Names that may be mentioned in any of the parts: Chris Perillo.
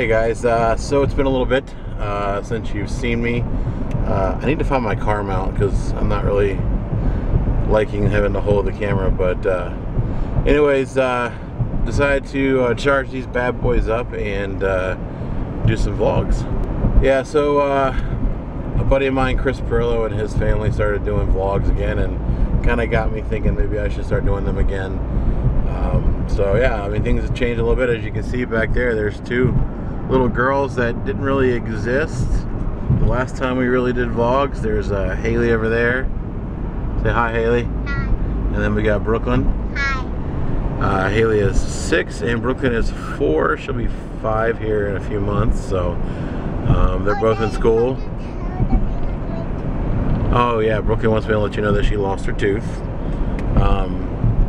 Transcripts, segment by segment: Hey guys, so it's been a little bit since you've seen me. I need to find my car mount because I'm not really liking having to hold the camera, but anyways, decided to charge these bad boys up and do some vlogs. Yeah, so a buddy of mine, Chris Perillo, and his family started doing vlogs again and kind of got me thinking maybe I should start doing them again. So yeah, I mean, things have changed a little bit. As you can see back there, there's two little girls that didn't really exist the last time we really did vlogs. There's Haley over there. Say hi, Haley. Hi. And then we got Brooklyn. Hi. Haley is 6 and Brooklyn is 4. She'll be 5 here in a few months, so they're both in school. Oh yeah, Brooklyn wants me to let you know that she lost her tooth.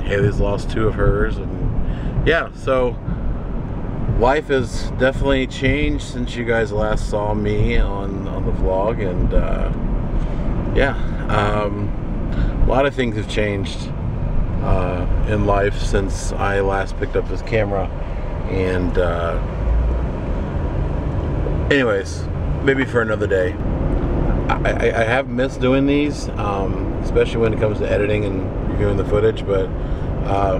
Haley's lost 2 of hers, and yeah, so life has definitely changed since you guys last saw me on the vlog, and yeah, a lot of things have changed in life since I last picked up this camera, and anyways, maybe for another day. I have missed doing these, especially when it comes to editing and reviewing the footage, but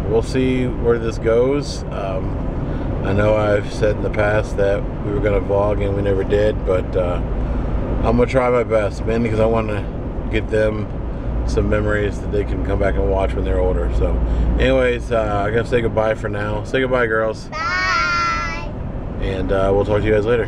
we'll see where this goes. I know I've said in the past that we were going to vlog and we never did, but I'm going to try my best, mainly because I want to get them some memories that they can come back and watch when they're older. So anyways, I'm going to say goodbye for now. Say goodbye, girls. Bye! And we'll talk to you guys later.